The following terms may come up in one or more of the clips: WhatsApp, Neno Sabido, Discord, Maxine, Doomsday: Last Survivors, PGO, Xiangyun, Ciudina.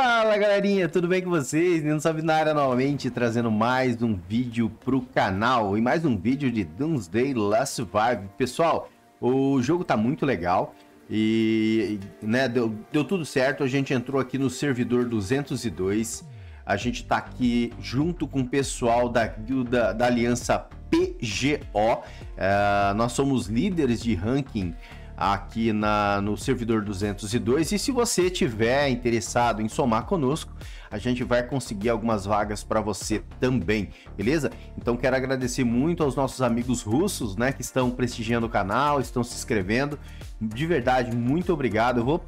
Fala galerinha, tudo bem com vocês? Neno Sabido na área novamente, trazendo mais um vídeo pro canal e mais um vídeo de Doomsday: Last Survivors. Pessoal, o jogo tá muito legal e né, deu tudo certo. A gente entrou aqui no servidor 202, a gente tá aqui junto com o pessoal da guilda da aliança PGO. Nós somos líderes de ranking aqui no servidor 202, e se você tiver interessado em somar conosco, a gente vai conseguir algumas vagas para você também, beleza? Então quero agradecer muito aos nossos amigos russos, né, que estão prestigiando o canal, estão se inscrevendo. De verdade, muito obrigado.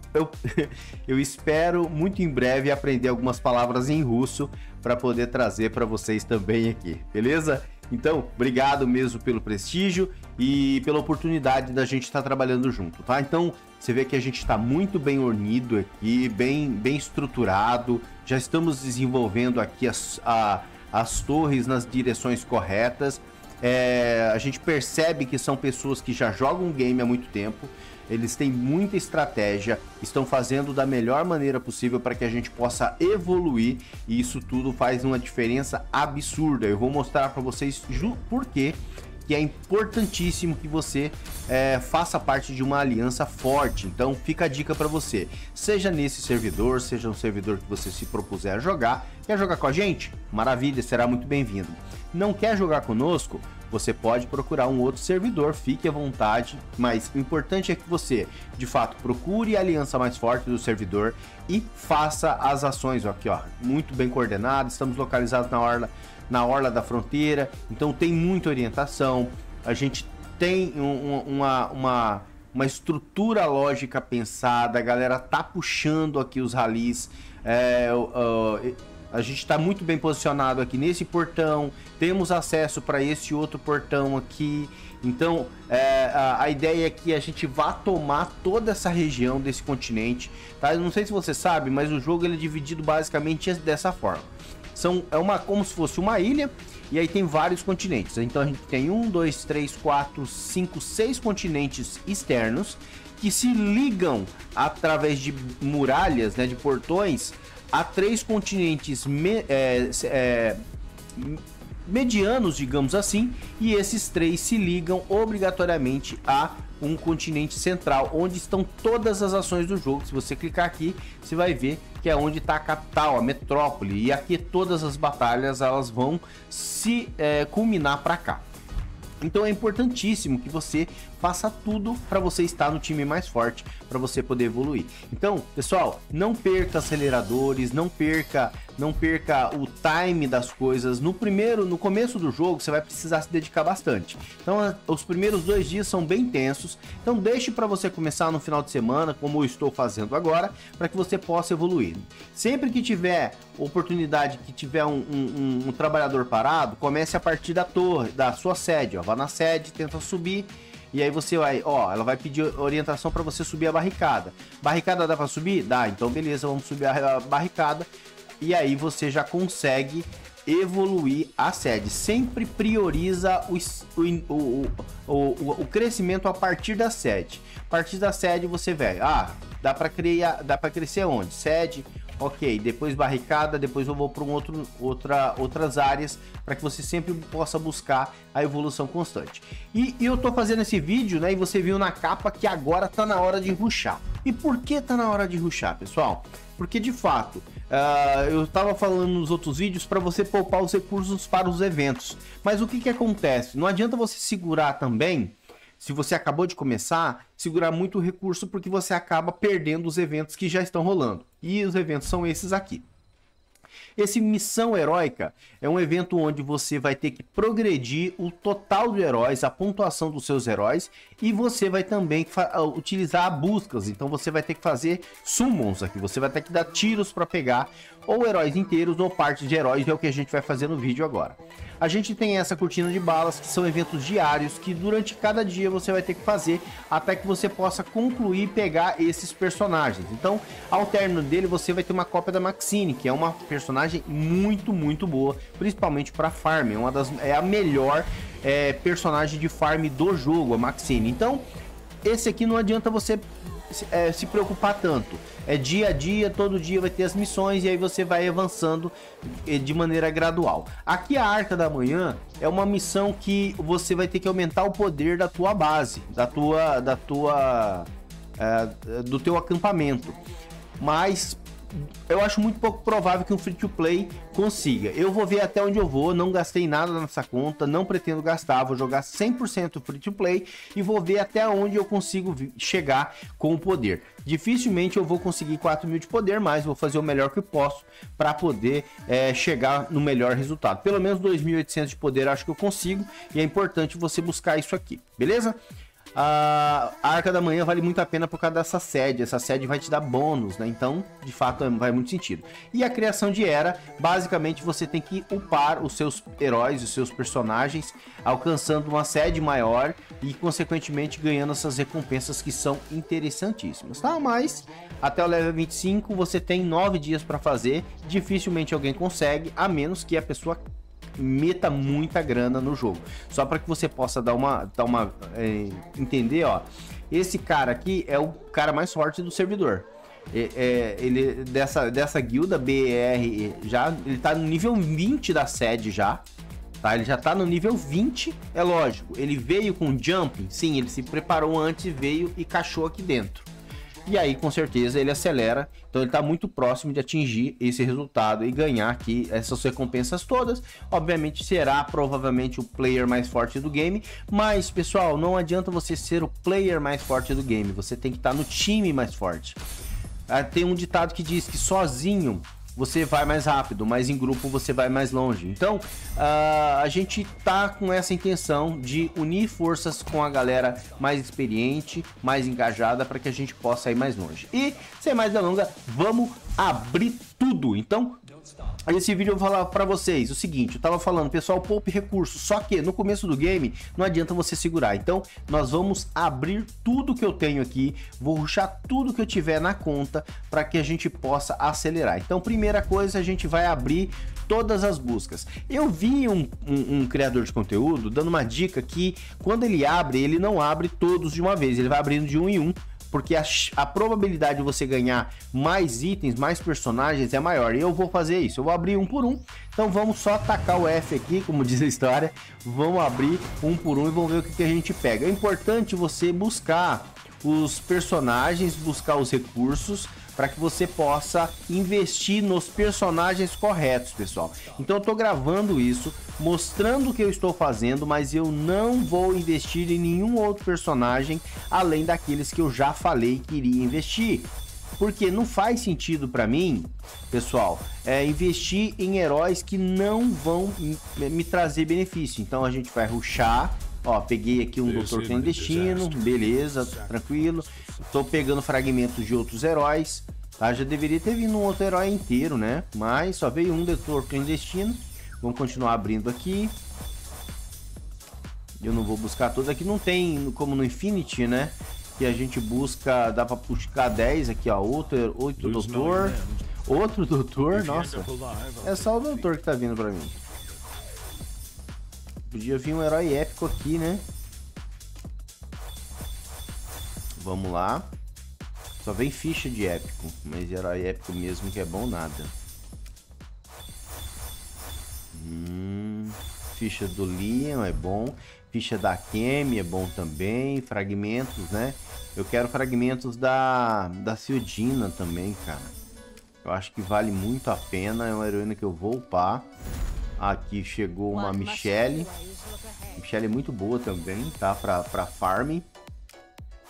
Eu espero muito em breve aprender algumas palavras em russo para poder trazer para vocês também aqui, beleza? Então, obrigado mesmo pelo prestígio e pela oportunidade da gente estar trabalhando junto, tá? Então, você vê que a gente está muito bem unido aqui, bem estruturado. Já estamos desenvolvendo aqui as torres nas direções corretas. A gente percebe que são pessoas que já jogam o game há muito tempo. Eles têm muita estratégia, estão fazendo da melhor maneira possível para que a gente possa evoluir, e isso tudo faz uma diferença absurda. Eu vou mostrar para vocês por quê que é importantíssimo que você faça parte de uma aliança forte. Então fica a dica para você, seja nesse servidor, seja um servidor que você se propuser a jogar. Quer jogar com a gente? Maravilha, será muito bem-vindo. Não quer jogar conosco? Você pode procurar um outro servidor, fique à vontade, mas o importante é que você, de fato, procure a aliança mais forte do servidor e faça as ações. Aqui, ó, muito bem coordenado, estamos localizados na orla da fronteira, então tem muita orientação, a gente tem uma estrutura lógica pensada, a galera tá puxando aqui os ralis, a gente está muito bem posicionado aqui nesse portão, temos acesso para esse outro portão aqui. Então a ideia é que a gente vá tomar toda essa região desse continente, tá? Eu não sei se você sabe, mas o jogo ele é dividido basicamente dessa forma. Como se fosse uma ilha, e aí tem vários continentes. Então a gente tem 6 continentes externos que se ligam através de muralhas, né, de portões, a 3 continentes medianos, digamos assim, e esses 3 se ligam obrigatoriamente a um continente central, onde estão todas as ações do jogo. Se você clicar aqui, você vai ver que é onde está a capital, a metrópole, e aqui todas as batalhas elas vão se culminar para cá. Então é importantíssimo que você faça tudo para você estar no time mais forte, para você poder evoluir. Então, pessoal, não perca aceleradores, não perca o time das coisas. No começo do jogo, você vai precisar se dedicar bastante. Então, os primeiros 2 dias são bem tensos. Então, deixe para você começar no final de semana, como eu estou fazendo agora, para que você possa evoluir. Sempre que tiver oportunidade, que tiver um trabalhador parado, comece a partir da torre, da sua sede, ó. Vá na sede, tenta subir. E aí você vai, ó, ela vai pedir orientação para você subir a barricada. Barricada dá para subir? Dá, então beleza, vamos subir a barricada. E aí você já consegue evoluir a sede. Sempre prioriza o crescimento a partir da sede. A partir da sede você vai, dá para crescer onde? Sede, ok, depois barricada, depois eu vou para outras áreas, para que você sempre possa buscar a evolução constante. E eu tô fazendo esse vídeo, né, e você viu na capa que agora tá na hora de rushar. E por que tá na hora de rushar, pessoal? Porque de fato, eu tava falando nos outros vídeos para você poupar os recursos para os eventos, mas o que acontece? Não adianta você segurar também. Se você acabou de começar, segurar muito o recurso, porque você acaba perdendo os eventos que já estão rolando. E os eventos são esses aqui. Esse Missão Heróica é um evento onde você vai ter que progredir o total de heróis, a pontuação dos seus heróis, e você vai também utilizar buscas. Então você vai ter que fazer summons aqui, você vai ter que dar tiros para pegar ou heróis inteiros ou parte de heróis, é o que a gente vai fazer no vídeo agora. A gente tem essa cortina de balas, que são eventos diários, que durante cada dia você vai ter que fazer até que você possa concluir e pegar esses personagens. Então, ao término dele, você vai ter uma cópia da Maxine, que é uma personagem muito boa, principalmente para farm. É a melhor personagem de farm do jogo, a Maxine. Então, esse aqui não adianta você se preocupar tanto. É dia a dia, todo dia vai ter as missões e aí você vai avançando de maneira gradual. Aqui a Arca da Manhã é uma missão que você vai ter que aumentar o poder da tua base, do teu acampamento. Mas eu acho muito pouco provável que um free to play consiga. Eu vou ver até onde eu vou, não gastei nada nessa conta, não pretendo gastar, vou jogar 100% free to play e vou ver até onde eu consigo chegar com o poder. Dificilmente eu vou conseguir 4.000 de poder, mas vou fazer o melhor que posso para poder chegar no melhor resultado. Pelo menos 2.800 de poder acho que eu consigo e é importante você buscar isso aqui, beleza? A Arca da Manhã vale muito a pena por causa dessa sede. Essa sede vai te dar bônus, né? Então, de fato, vai muito sentido. E a criação de era, basicamente você tem que upar os seus heróis, os seus personagens, alcançando uma sede maior e, consequentemente, ganhando essas recompensas que são interessantíssimas, tá? Mas, até o level 25, você tem 9 dias para fazer. Dificilmente alguém consegue, a menos que a pessoa meta muita grana no jogo. Só para que você possa entender, ó, esse cara aqui é o cara mais forte do servidor. Ele dessa guilda BR já, ele tá no nível 20 da sede já, tá? Ele já tá no nível 20, é lógico. Ele veio com jumping, sim, ele se preparou antes, veio e cachou aqui dentro. E aí, com certeza, ele acelera. Então, ele está muito próximo de atingir esse resultado e ganhar aqui essas recompensas todas. Obviamente, será provavelmente o player mais forte do game. Mas, pessoal, não adianta você ser o player mais forte do game. Você tem que estar no time mais forte. Tem um ditado que diz que sozinho você vai mais rápido, mas em grupo você vai mais longe. Então, a gente tá com essa intenção de unir forças com a galera mais experiente, mais engajada, para que a gente possa ir mais longe. E, sem mais delongas, vamos abrir tudo. Então, nesse vídeo eu vou falar para vocês o seguinte: eu tava falando, pessoal, poupe recursos, só que no começo do game não adianta você segurar. Então, nós vamos abrir tudo que eu tenho aqui, vou rushar tudo que eu tiver na conta para que a gente possa acelerar. Então, primeira coisa, a gente vai abrir todas as buscas. Eu vi um criador de conteúdo dando uma dica que quando ele abre, ele não abre todos de uma vez, ele vai abrindo de um em um, porque a probabilidade de você ganhar mais itens, mais personagens é maior. E eu vou fazer isso, eu vou abrir um por um. Então vamos só tacar o F aqui, como diz a história. Vamos abrir um por um e vamos ver o que a gente pega. É importante você buscar os personagens, buscar os recursos, para que você possa investir nos personagens corretos, pessoal. Então eu tô gravando isso, mostrando o que eu estou fazendo, mas eu não vou investir em nenhum outro personagem além daqueles que eu já falei que iria investir. Porque não faz sentido para mim, pessoal, investir em heróis que não vão me trazer benefício. Então a gente vai rushar. Ó, peguei aqui um Doutor Clandestino, beleza, tranquilo. Tô pegando fragmentos de outros heróis, tá? Já deveria ter vindo um outro herói inteiro, né? Mas só veio um Doutor Clandestino. Vamos continuar abrindo aqui. Eu não vou buscar todos aqui, não tem como no Infinity, né? Que a gente busca, dá pra buscar 10 aqui, ó. Outro doutor. Outro doutor, nossa. É só o doutor que tá vindo pra mim. Podia vir um herói épico aqui, né? Vamos lá. Só vem ficha de épico, mas herói épico mesmo que é bom nada. Ficha do Liam é bom. Ficha da Kemi é bom também. Fragmentos, né? Eu quero fragmentos da Ciudina também, cara. Eu acho que vale muito a pena. É uma heroína que eu vou upar. Aqui chegou uma Michelle. Michelle é muito boa também, tá? Pra farm.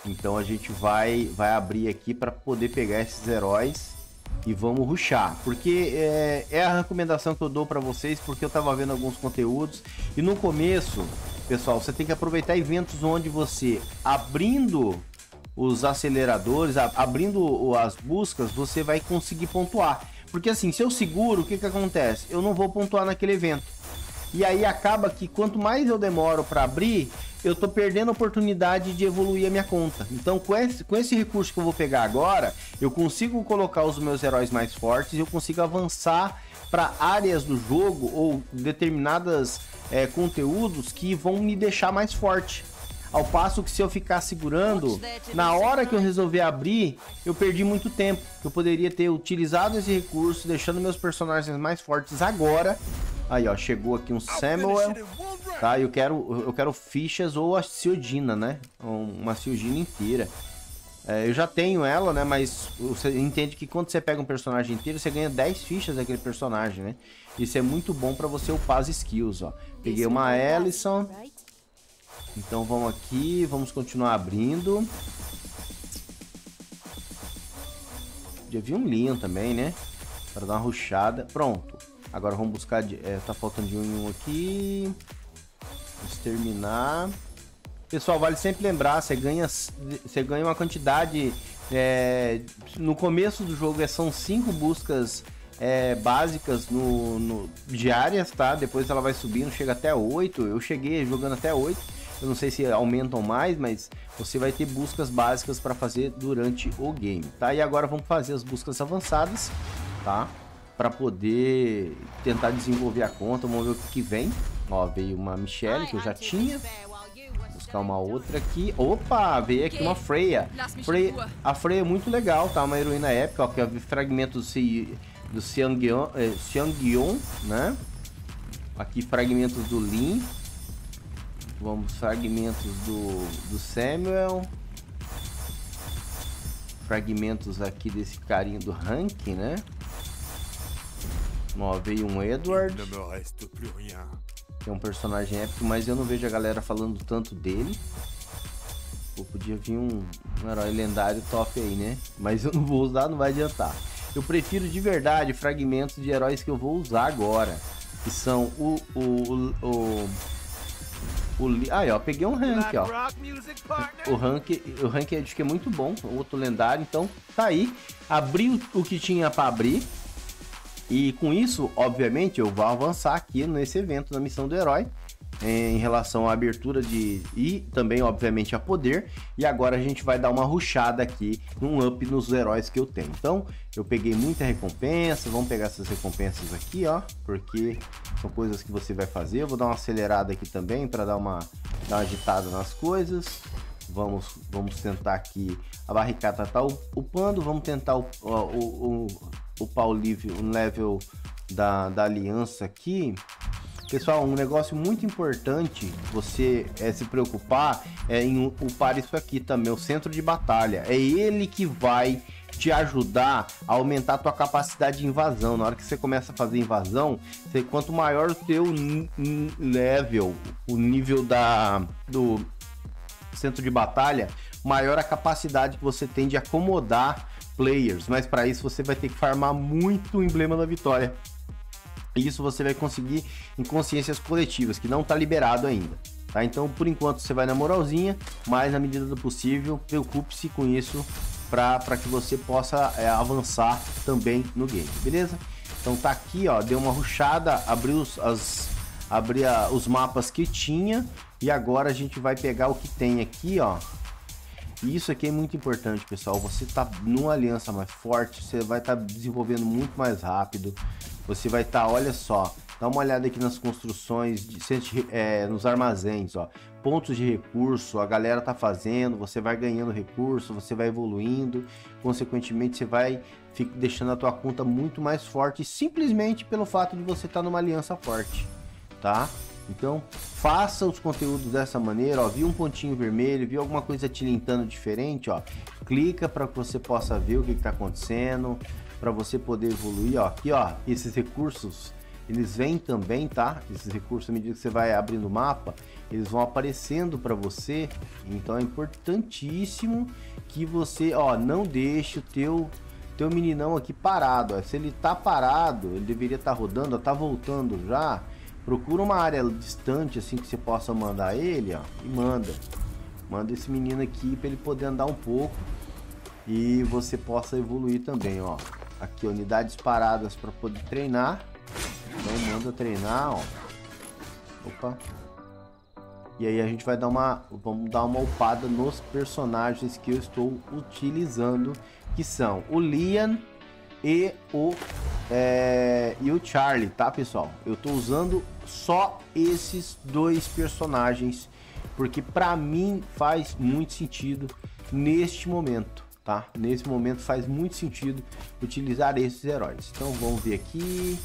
Então a gente vai abrir aqui para poder pegar esses heróis e vamos rushar. Porque é a recomendação que eu dou para vocês, porque eu tava vendo alguns conteúdos. E no começo, pessoal, você tem que aproveitar eventos onde você, abrindo os aceleradores, abrindo as buscas, você vai conseguir pontuar. Porque assim, se eu seguro, o que acontece? Eu não vou pontuar naquele evento. E aí acaba que quanto mais eu demoro para abrir, eu tô perdendo a oportunidade de evoluir a minha conta. Então com esse recurso que eu vou pegar agora, eu consigo colocar os meus heróis mais fortes, eu consigo avançar para áreas do jogo ou determinadas conteúdos que vão me deixar mais forte. Ao passo que se eu ficar segurando, na hora que eu resolver abrir, eu perdi muito tempo. Eu poderia ter utilizado esse recurso, deixando meus personagens mais fortes agora. Aí, ó, chegou aqui um Samuel. Tá, eu quero fichas ou a Ciudina, né? Uma Ciudina inteira. É, eu já tenho ela, né? Mas você entende que quando você pega um personagem inteiro, você ganha 10 fichas daquele personagem, né? Isso é muito bom pra você upar as skills, ó. Peguei uma Ellison. Então vamos aqui, vamos continuar abrindo. Já vi um Leon também, né? Pra dar uma rushada. Pronto. Agora vamos buscar... tá faltando de um em um aqui. Exterminar. Pessoal, vale sempre lembrar, você ganha uma quantidade... no começo do jogo são 5 buscas básicas diárias, tá? Depois ela vai subindo, chega até 8. Eu cheguei jogando até 8. Eu não sei se aumentam mais, mas você vai ter buscas básicas para fazer durante o game, tá? E agora vamos fazer as buscas avançadas, tá? Para poder tentar desenvolver a conta. Vamos ver o que vem. Ó, veio uma Michelle que eu já tinha. Vou buscar uma outra aqui. Opa, veio aqui uma Freya. A Freya é muito legal, tá? Uma heroína épica, ó, que é o fragmento do Xiangyun, né? Aqui fragmentos do Lin. Vamos, fragmentos do Samuel. Fragmentos aqui desse carinho do Hank, né? Ó, veio um Edward. Que é um personagem épico, mas eu não vejo a galera falando tanto dele. Pô, podia vir um herói lendário top aí, né? Mas eu não vou usar, não vai adiantar. Eu prefiro de verdade fragmentos de heróis que eu vou usar agora. Que são aí, ó, peguei um Rank, ó. O rank acho que é muito bom. Outro lendário, então tá aí. Abri o que tinha pra abrir. E com isso, obviamente, eu vou avançar aqui nesse evento, na missão do herói, em relação à abertura e também, obviamente, a poder. E agora a gente vai dar uma rushada aqui, um up nos heróis que eu tenho. Então, eu peguei muita recompensa, vamos pegar essas recompensas aqui, ó, porque são coisas que você vai fazer. Eu vou dar uma acelerada aqui também para dar uma agitada nas coisas. Vamos tentar aqui, a barricada tá upando, vamos tentar upar o level da aliança aqui. Pessoal, um negócio muito importante você se preocupar é em upar isso aqui também, o centro de batalha. É ele que vai te ajudar a aumentar a tua capacidade de invasão. Na hora que você começa a fazer invasão, quanto maior o teu level, o nível do centro de batalha, maior a capacidade que você tem de acomodar players, mas para isso você vai ter que farmar muito emblema da vitória. Isso você vai conseguir em consciências coletivas, que não tá liberado ainda, tá? Então, por enquanto, você vai na moralzinha, mas na medida do possível, preocupe-se com isso para que você possa avançar também no game, beleza? Então tá aqui, ó, deu uma rushada, abriu os mapas que tinha. E agora a gente vai pegar o que tem aqui, ó. E isso aqui é muito importante, pessoal. Você tá numa aliança mais forte, você vai estar desenvolvendo muito mais rápido. Você vai estar, olha só, dá uma olhada aqui nas construções, nos armazéns, ó. Pontos de recurso, a galera tá fazendo, você vai ganhando recurso, você vai evoluindo. Consequentemente, você vai deixando a tua conta muito mais forte, simplesmente pelo fato de você estar numa aliança forte, tá? Então, faça os conteúdos dessa maneira, ó. Viu um pontinho vermelho, viu alguma coisa tilintando diferente, ó. Clica para que você possa ver o que está acontecendo, para você poder evoluir, ó. Aqui, ó, esses recursos, eles vêm também, tá? Esses recursos, à medida que você vai abrindo o mapa, eles vão aparecendo para você. Então, é importantíssimo que você, ó, não deixe o teu meninão aqui parado, ó. Se ele tá parado, ele deveria estar rodando, ó, tá voltando já. Procura uma área distante assim que você possa mandar ele, ó, e manda esse menino aqui para ele poder andar um pouco e você possa evoluir também, ó. Aqui, unidades paradas para poder treinar. Então manda treinar, ó. Opa. E aí a gente vai vamos dar uma upada nos personagens que eu estou utilizando, que são o Liam e o Charlie, tá, pessoal? Eu tô usando só esses dois personagens porque para mim faz muito sentido neste momento, tá? Nesse momento faz muito sentido utilizar esses heróis. Então vamos ver aqui,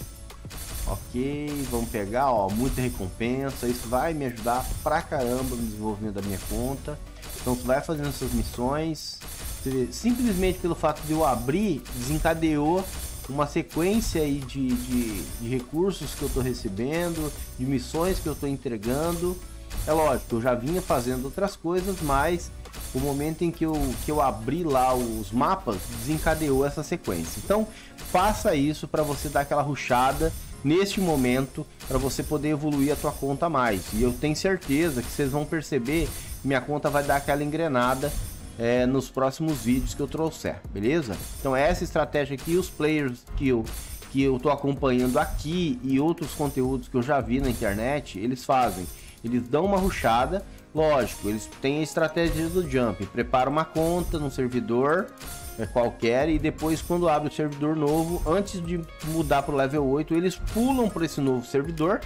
ok, vamos pegar, ó, muita recompensa, isso vai me ajudar pra caramba no desenvolvimento da minha conta. Então tu vai fazendo essas missões, você vê, simplesmente pelo fato de eu abrir, desencadeou uma sequência aí de recursos que eu tô recebendo, de missões que eu tô entregando. É lógico, eu já vinha fazendo outras coisas, mas o momento em que eu abri lá os mapas, desencadeou essa sequência. Então faça isso para você dar aquela rushada neste momento, para você poder evoluir a tua conta mais. E eu tenho certeza que vocês vão perceber que minha conta vai dar aquela engrenada nos próximos vídeos que eu trouxer, beleza? Então essa estratégia aqui, os players que eu tô acompanhando aqui e outros conteúdos que eu já vi na internet, eles fazem. Eles dão uma rushada, lógico, eles têm a estratégia do jump, prepara uma conta num servidor qualquer e depois, quando abre o servidor novo, antes de mudar para o level 8, eles pulam para esse novo servidor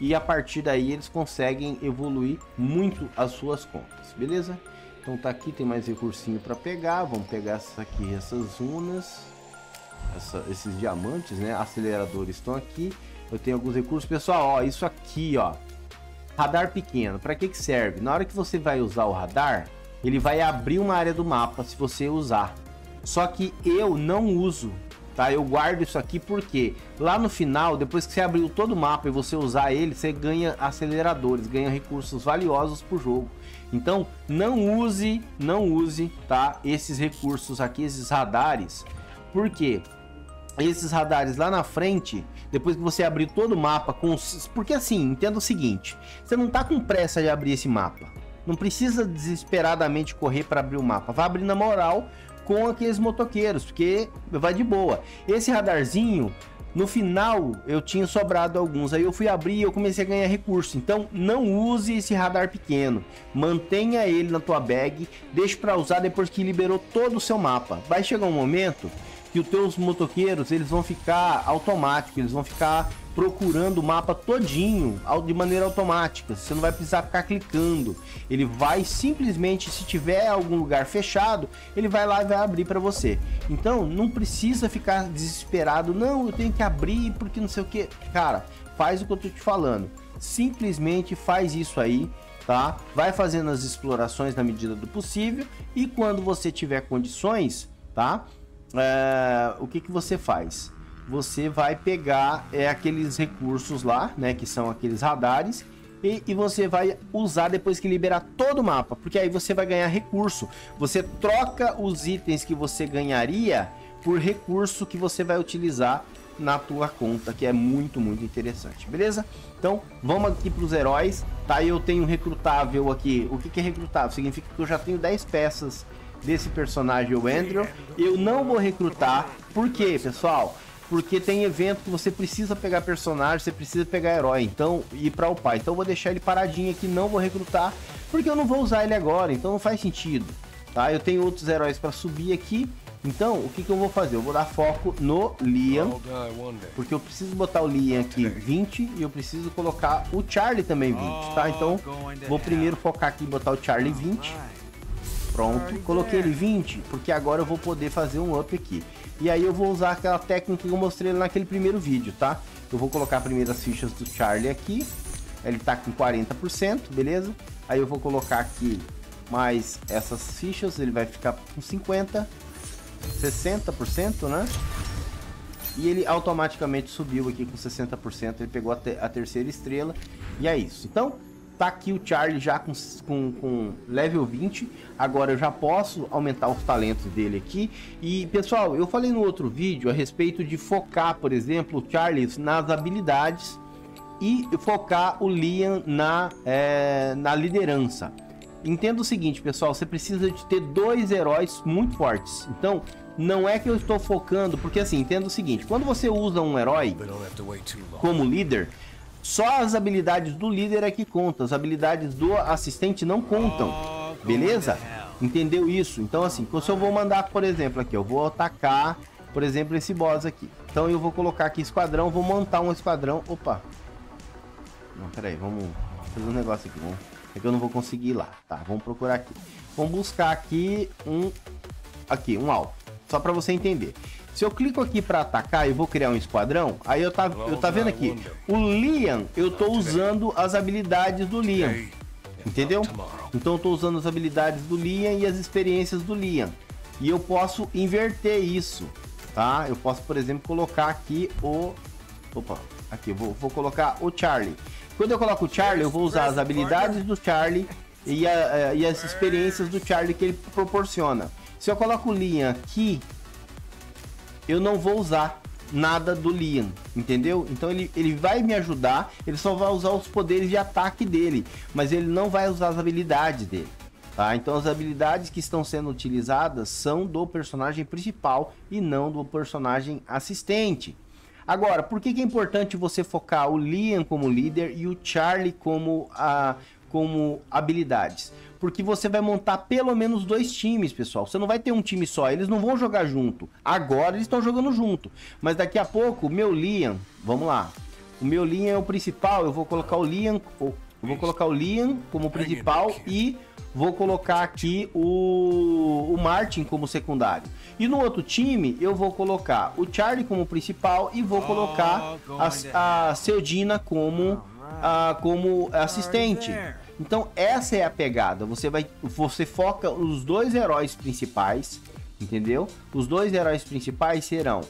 e a partir daí eles conseguem evoluir muito as suas contas, beleza? Então tá aqui, tem mais recursinho para pegar, vamos pegar essas aqui, essas runas, esses diamantes, né? Aceleradores estão aqui, eu tenho alguns recursos, pessoal, ó, isso aqui, ó. Radar pequeno, para que serve? Na hora que você vai usar o radar, ele vai abrir uma área do mapa se você usar. Só que eu não uso, tá? Eu guardo isso aqui porque lá no final, depois que você abriu todo o mapa e você usar ele, você ganha aceleradores, ganha recursos valiosos pro jogo. Então não use, tá? Esses recursos aqui, esses radares, porque esses radares lá na frente, depois que você abrir todo o mapa com... Porque assim, entenda o seguinte, você não tá com pressa de abrir esse mapa, não precisa desesperadamente correr para abrir o mapa, vai abrir na moral com aqueles motoqueiros, porque vai de boa. Esse radarzinho, no final eu tinha sobrado alguns, aí eu fui abrir e eu comecei a ganhar recurso. Então não use esse radar pequeno, mantenha ele na tua bag, deixa para usar depois que liberou todo o seu mapa. Vai chegar um momento que os teus motoqueiros, eles vão ficar automáticos, eles vão ficar procurando o mapa todinho de maneira automática, você não vai precisar ficar clicando, ele vai simplesmente, se tiver algum lugar fechado, ele vai lá e vai abrir para você. Então não precisa ficar desesperado, não, eu tenho que abrir porque não sei o que, cara, faz o que eu tô te falando, simplesmente faz isso aí, tá? Vai fazendo as explorações na medida do possível e quando você tiver condições, tá? O que você faz? Você vai pegar aqueles recursos lá, né? Que são aqueles radares e você vai usar depois que liberar todo o mapa, porque aí você vai ganhar recurso. Você troca os itens que você ganharia por recurso que você vai utilizar na tua conta, que é muito interessante, beleza? Então vamos aqui para os heróis, tá? Eu tenho recrutável aqui. O que é recrutável? Significa que eu já tenho 10 peças desse personagem, o Andrew. Eu não vou recrutar, por quê, pessoal? Porque tem evento que você precisa pegar personagem, você precisa pegar herói, então ir para upar. Então eu vou deixar ele paradinho aqui, não vou recrutar, porque eu não vou usar ele agora, então não faz sentido, tá? Eu tenho outros heróis para subir aqui, então o que eu vou fazer? Eu vou dar foco no Liam, porque eu preciso botar o Liam aqui 20 e eu preciso colocar o Charlie também 20, tá? Então vou primeiro focar aqui e botar o Charlie 20. Pronto, coloquei ele 20, porque agora eu vou poder fazer um up aqui. E aí eu vou usar aquela técnica que eu mostrei naquele primeiro vídeo, tá? Eu vou colocar primeiro as fichas do Charlie aqui. Ele tá com 40%, beleza? Aí eu vou colocar aqui mais essas fichas, ele vai ficar com 50%, 60%, né? E ele automaticamente subiu aqui com 60%, ele pegou a terceira estrela e é isso. Então... tá aqui o Charlie já com level 20, agora eu já posso aumentar os talentos dele aqui. E pessoal, eu falei no outro vídeo a respeito de focar, por exemplo, o Charlie nas habilidades e focar o Liam na liderança. Entenda o seguinte, pessoal, você precisa de ter dois heróis muito fortes. Então não é que eu estou focando, porque assim, entenda o seguinte, quando você usa um herói como líder, só as habilidades do líder é que contam, as habilidades do assistente não contam, beleza? Entendeu isso? Então assim, se eu vou mandar, por exemplo, aqui, eu vou atacar, por exemplo, esse boss aqui. Então eu vou colocar aqui esquadrão, vou montar um esquadrão, opa. Não, peraí, vamos fazer um negócio aqui, vamos É que eu não vou conseguir ir lá. Tá, vamos procurar aqui. Vamos buscar aqui um alvo. Só para você entender. Se eu clico aqui para atacar e vou criar um esquadrão, aí eu tá vendo aqui. O Liam, eu tô usando as habilidades do Liam. Entendeu? Então eu tô usando as habilidades do Liam e as experiências do Liam. E eu posso inverter isso, tá? Eu posso, por exemplo, colocar aqui o... Opa, aqui eu vou colocar o Charlie. Quando eu coloco o Charlie, eu vou usar as habilidades do Charlie e as experiências do Charlie que ele proporciona. Se eu coloco o Liam aqui, eu não vou usar nada do Liam, entendeu? Então ele vai me ajudar, ele só vai usar os poderes de ataque dele, mas ele não vai usar as habilidades dele. Tá? Então as habilidades que estão sendo utilizadas são do personagem principal e não do personagem assistente. Agora, por que é importante você focar o Liam como líder e o Charlie como habilidades? Porque você vai montar pelo menos dois times, pessoal. Você não vai ter um time só, eles não vão jogar junto. Agora eles estão jogando junto, mas daqui a pouco o meu Liam, vamos lá. O meu Liam é o principal, eu vou colocar o Liam, como principal e vou colocar aqui o Martin como secundário. E no outro time eu vou colocar o Charlie como principal e vou colocar a Ciudina como assistente. Então essa é a pegada, você foca os dois heróis principais, entendeu? Os dois heróis principais serão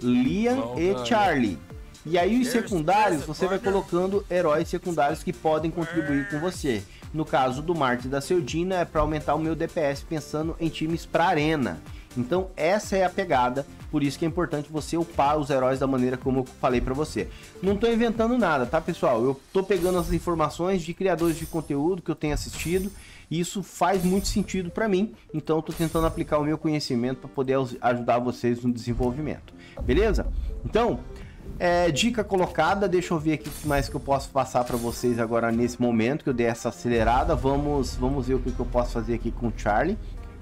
Liam e Charlie. E aí os secundários, você vai colocando heróis secundários que podem contribuir com você. No caso do Martin e da Ciudina, é para aumentar o meu DPS pensando em times para arena. Então essa é a pegada, por isso que é importante você upar os heróis da maneira como eu falei para você. Não tô inventando nada, tá, pessoal? Eu tô pegando as informações de criadores de conteúdo que eu tenho assistido e isso faz muito sentido para mim. Então eu tô tentando aplicar o meu conhecimento para poder ajudar vocês no desenvolvimento. Beleza? Então... dica colocada, deixa eu ver aqui o que mais que eu posso passar para vocês agora nesse momento que eu dei essa acelerada. Vamos ver o que eu posso fazer aqui com o Charlie,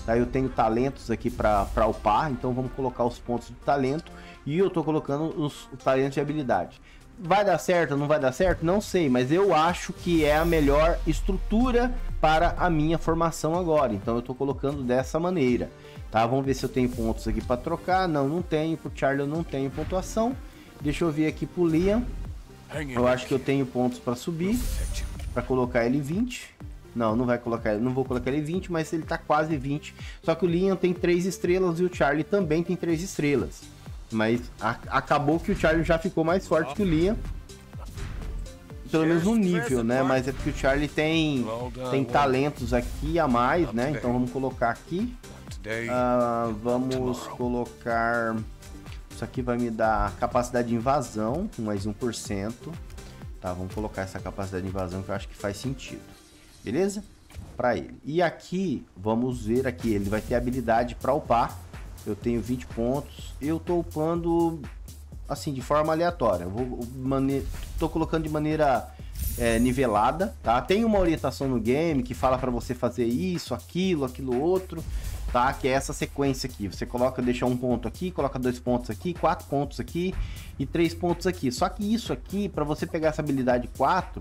tá? Eu tenho talentos aqui para upar, então vamos colocar os pontos de talento e eu tô colocando o talento de habilidade. Vai dar certo ou não vai dar certo? Não sei, mas eu acho que é a melhor estrutura para a minha formação agora, então eu tô colocando dessa maneira, tá? Vamos ver se eu tenho pontos aqui para trocar. Não tenho. Pro Charlie eu não tenho pontuação. Deixa eu ver aqui pro Liam. Eu acho que eu tenho pontos para subir. Para colocar ele 20. Não vou colocar ele 20, mas ele tá quase 20. Só que o Liam tem 3 estrelas e o Charlie também tem 3 estrelas. Mas acabou que o Charlie já ficou mais forte que o Liam. Pelo menos no nível, né? Mas é porque o Charlie tem talentos aqui a mais, né? Então vamos colocar aqui. Vamos colocar... Isso aqui vai me dar capacidade de invasão, mais 1%. Tá, vamos colocar essa capacidade de invasão que eu acho que faz sentido. Beleza? Para ele. E aqui, vamos ver aqui, ele vai ter habilidade para upar. Eu tenho 20 pontos. Eu tô upando, assim, de forma aleatória. Eu tô colocando de maneira nivelada, tá? Tem uma orientação no game que fala para você fazer isso, aquilo outro... Tá? Que é essa sequência aqui, você deixa um ponto aqui, coloca 2 pontos aqui, 4 pontos aqui e 3 pontos aqui. Só que isso aqui, para você pegar essa habilidade 4,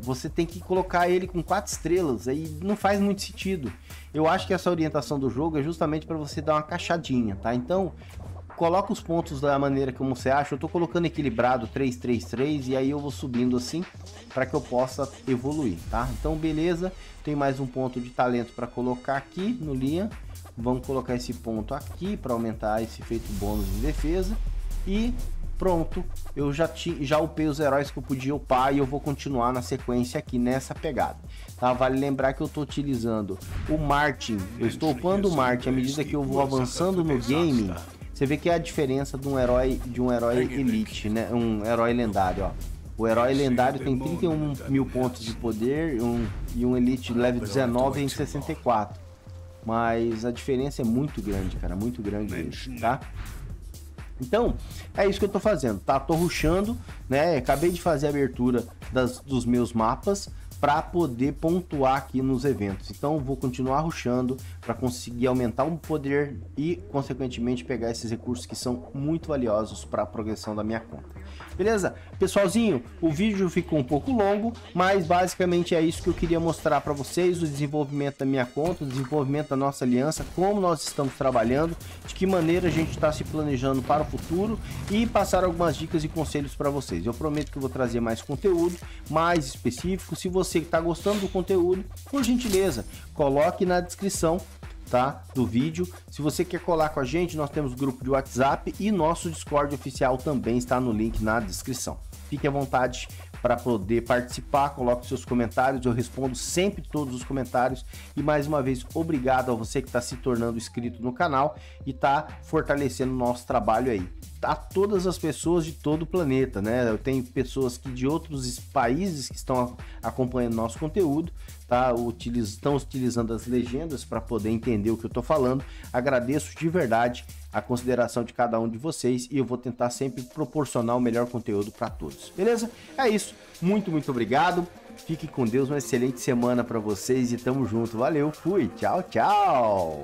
você tem que colocar ele com 4 estrelas, aí não faz muito sentido. Eu acho que essa orientação do jogo é justamente para você dar uma caixadinha, tá? Então, coloca os pontos da maneira como você acha. Eu tô colocando equilibrado 3, 3, 3 e aí eu vou subindo assim para que eu possa evoluir, tá? Então, beleza. Tem mais um ponto de talento para colocar aqui no Liam. Vamos colocar esse ponto aqui para aumentar esse efeito bônus de defesa. E pronto, eu já upei os heróis que eu podia upar e eu vou continuar na sequência aqui nessa pegada, tá? Vale lembrar que eu estou utilizando o Martin. Eu estou upando o Martin à medida que eu vou avançando no game. Você vê que é a diferença de um herói elite, né? Um herói lendário, ó. O herói lendário tem 31.000 pontos de poder e um elite level 19 em 64. Mas a diferença é muito grande, cara. Muito grande mesmo, tá? Então, é isso que eu tô fazendo, tá? Tô rushando, né? Acabei de fazer a abertura dos meus mapas. para poder pontuar aqui nos eventos. Então eu vou continuar rushando para conseguir aumentar o poder e consequentemente pegar esses recursos que são muito valiosos para a progressão da minha conta. Beleza? Pessoalzinho, o vídeo ficou um pouco longo, mas basicamente é isso que eu queria mostrar para vocês, o desenvolvimento da minha conta, o desenvolvimento da nossa aliança, como nós estamos trabalhando, de que maneira a gente está se planejando para o futuro e passar algumas dicas e conselhos para vocês. Eu prometo que eu vou trazer mais conteúdo, mais específico. Se você está gostando do conteúdo, por gentileza, coloque na descrição, tá, do vídeo. Se você quer colar com a gente, nós temos grupo de WhatsApp e nosso Discord oficial também está no link na descrição. Fique à vontade para poder participar, coloque seus comentários, eu respondo sempre todos os comentários. E mais uma vez, obrigado a você que está se tornando inscrito no canal e está fortalecendo o nosso trabalho aí. A todas as pessoas de todo o planeta, né? Eu tenho pessoas que de outros países que estão acompanhando nosso conteúdo, tá? Estão utilizando as legendas para poder entender o que eu tô falando. Agradeço de verdade a consideração de cada um de vocês e eu vou tentar sempre proporcionar o melhor conteúdo para todos. Beleza? É isso. Muito obrigado. Fique com Deus, uma excelente semana para vocês e tamo junto. Valeu, fui. Tchau.